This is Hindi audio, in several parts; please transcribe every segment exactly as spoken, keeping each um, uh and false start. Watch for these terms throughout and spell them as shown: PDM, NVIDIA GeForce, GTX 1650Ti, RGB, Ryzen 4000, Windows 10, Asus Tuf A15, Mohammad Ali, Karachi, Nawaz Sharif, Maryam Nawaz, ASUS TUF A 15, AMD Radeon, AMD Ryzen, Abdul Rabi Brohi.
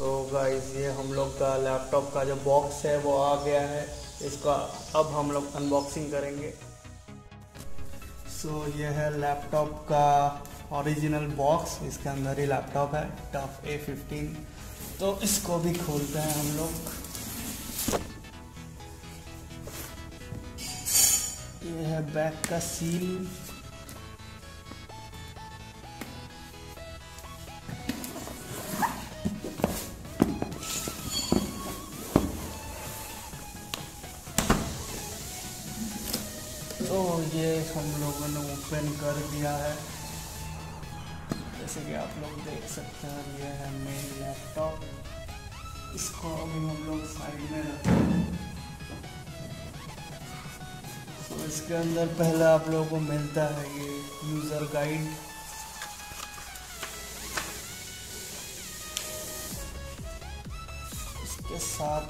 सो गाइस ये हम लोग का लैपटॉप का जो बॉक्स है वो आ गया है, इसका अब हम लोग अनबॉक्सिंग करेंगे। सो so, ये है लैपटॉप का ओरिजिनल बॉक्स, इसके अंदर ही लैपटॉप है टफ ए फिफ्टीन। तो इसको भी खोलते हैं हम लोग। ये है बैक का सील। तो ये हम लोगों ने ओपन कर दिया है, जैसे कि आप लोग देख सकते हैं। ये है मेन लैपटॉप, इसको अभी हम लोग साइड में रखते हैं। तो इसके अंदर पहले आप लोगों को मिलता है ये यूज़र गाइड। इसके साथ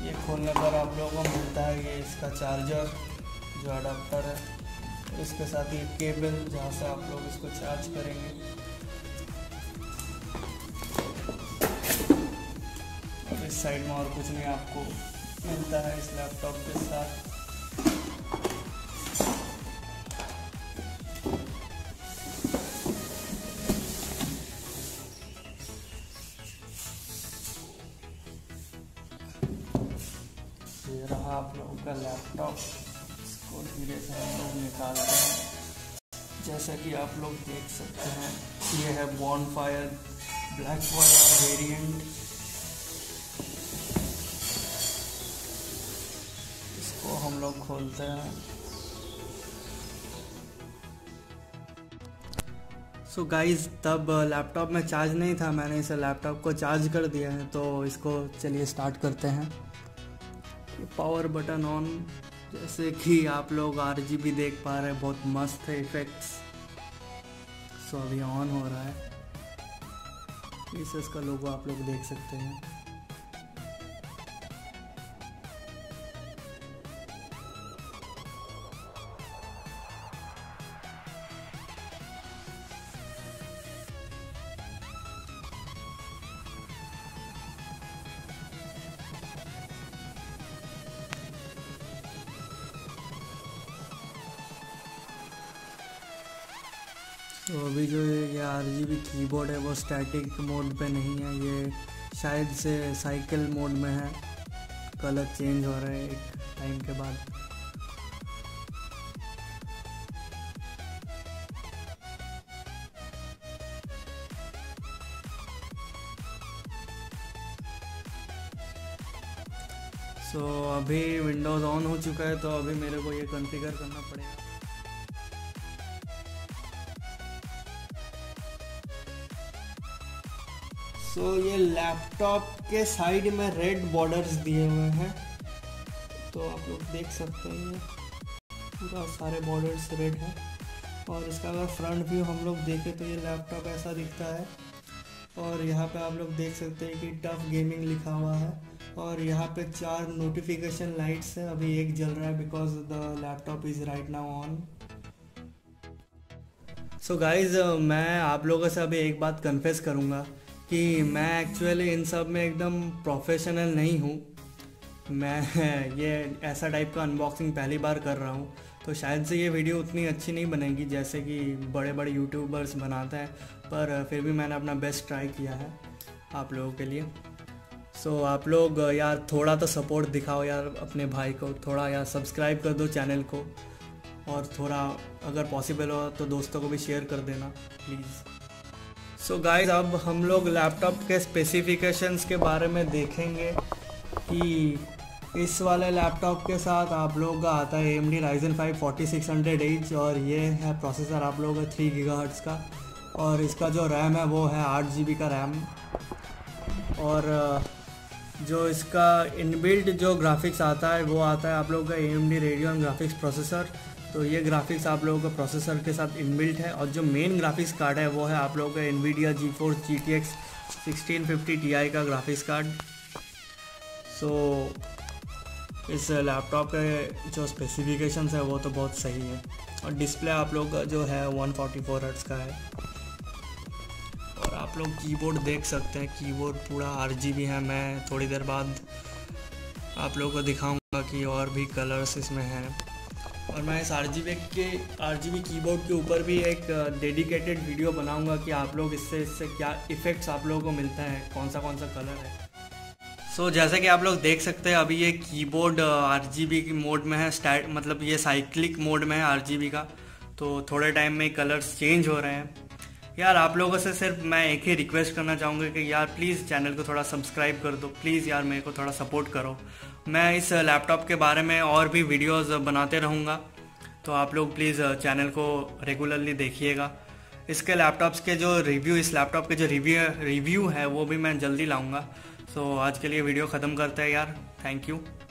ये खोलने पर आप लोगों को मिलता है ये इसका चार्जर जो अडाप्टर है, इसके साथ ये केबल जहाँ से आप लोग इसको चार्ज करेंगे। और इस साइड में और कुछ नहीं आपको मिलता है इस लैपटॉप के साथ। ये रहा आप लोगों का लैपटॉप, इसको धीरे से हम लोग निकालते हैं। जैसा कि आप लोग देख सकते हैं ये है बॉनफायर ब्लैक वाला वेरिएंट। इसको हम लोग खोलते हैं। सो so गाइज तब लैपटॉप में चार्ज नहीं था, मैंने इसे लैपटॉप को चार्ज कर दिया है। तो इसको चलिए स्टार्ट करते हैं। पावर बटन ऑन, जैसे कि आप लोग आरजीबी देख पा रहे हैं, बहुत मस्त है इफेक्ट्स। सो अभी ऑन हो रहा है, एसस का लोगो आप लोग देख सकते हैं। तो अभी जो ये आरजीबी कीबोर्ड है वो स्टैटिक मोड पे नहीं है, ये शायद से साइकिल मोड में है। कलर चेंज हो रहा है एक टाइम के बाद। सो so, अभी विंडोज़ ऑन हो चुका है, तो अभी मेरे को ये कॉन्फ़िगर करना पड़ेगा। सो so, ये लैपटॉप के साइड में रेड बॉर्डर्स दिए हुए हैं, तो आप लोग देख सकते हैं पूरा सारे बॉर्डर्स रेड हैं। और इसका अगर फ्रंट व्यू हम लोग देखें तो ये लैपटॉप ऐसा दिखता है। और यहाँ पे आप लोग देख सकते हैं कि टफ गेमिंग लिखा हुआ है। और यहाँ पे चार नोटिफिकेशन लाइट्स है, अभी एक जल रहा है because the laptop is right now on. So guys मैं आप लोगों से अभी एक बात कन्फेस करूँगा कि मैं एक्चुअली इन सब में एकदम प्रोफेशनल नहीं हूँ। मैं ये ऐसा टाइप का अनबॉक्सिंग पहली बार कर रहा हूँ, तो शायद से ये वीडियो उतनी अच्छी नहीं बनेगी जैसे कि बड़े बड़े यूट्यूबर्स बनाते हैं। पर फिर भी मैंने अपना बेस्ट ट्राई किया है आप लोगों के लिए। सो so, आप लोग यार थोड़ा तो सपोर्ट दिखाओ यार अपने भाई को, थोड़ा यार सब्सक्राइब कर दो चैनल को, और थोड़ा अगर पॉसिबल हो तो दोस्तों को भी शेयर कर देना प्लीज़। सो so गाइज अब हम लोग लैपटॉप के स्पेसिफिकेशंस के बारे में देखेंगे कि इस वाले लैपटॉप के साथ आप लोगों का आता है A M D Ryzen five forty six hundred H, और ये है प्रोसेसर आप लोगों का थ्री गीगाहर्ट्ज़ का। और इसका जो रैम है वो है आठ जी बी का रैम। और जो इसका इनबिल्ट जो ग्राफिक्स आता है वो आता है आप लोगों का A M D Radeon graphics processor. तो ये ग्राफिक्स आप लोगों का प्रोसेसर के साथ इनबिल्ट है। और जो मेन ग्राफिक्स कार्ड है वो है आप लोगों का NVIDIA GeForce G T X sixteen fifty Ti का ग्राफिक्स कार्ड। सो so, इस लैपटॉप के जो स्पेसिफिकेशंस है वो तो बहुत सही है। और डिस्प्ले आप लोगों का जो है वन फोर्टी फोर हर्ट्ज़ का है। आप लोग कीबोर्ड देख सकते हैं, कीबोर्ड पूरा आरजीबी है। मैं थोड़ी देर बाद आप लोगों को दिखाऊंगा कि और भी कलर्स इसमें हैं। और मैं इस आरजीबी के आरजीबी कीबोर्ड के ऊपर भी एक डेडिकेटेड वीडियो बनाऊंगा कि आप लोग इससे इससे क्या इफ़ेक्ट्स आप लोगों को मिलता है, कौन सा कौन सा कलर है। सो so, जैसे कि आप लोग देख सकते हैं अभी ये कीबोर्ड आरजीबी की मोड में है, स्टार्ट मतलब ये साइक्लिक मोड में है आरजीबी का। तो थोड़े टाइम में कलर्स चेंज हो रहे हैं। यार आप लोगों से सिर्फ मैं एक ही रिक्वेस्ट करना चाहूँगा कि यार प्लीज़ चैनल को थोड़ा सब्सक्राइब कर दो, प्लीज़ यार मेरे को थोड़ा सपोर्ट करो। मैं इस लैपटॉप के बारे में और भी वीडियोस बनाते रहूँगा, तो आप लोग प्लीज़ चैनल को रेगुलरली देखिएगा। इसके लैपटॉप्स के जो रिव्यू इस लैपटॉप के जो रिव्यू रिव्यू है वो भी मैं जल्दी लाऊँगा। सो आज के लिए वीडियो ख़त्म करते हैं यार, थैंक यू।